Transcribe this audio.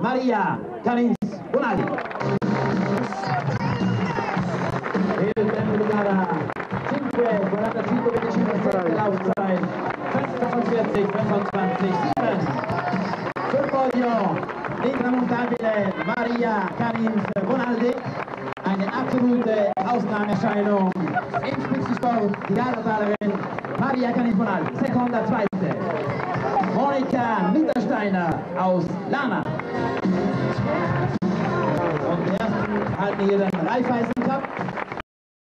Maria Canins Bonaldi. Il tempo di gara 5:45,25 Laufzeit 45:25. Sul podio l'intramontabile Maria Canins Bonaldi, eine absolute Ausnahmeerscheinung im Spitzensport, die Radfahrerin Maria Canins Bonaldi, seconda, zweite Monika Peter Steiner aus Lana. Und ersten halten hier den Raiffeisen-Cup.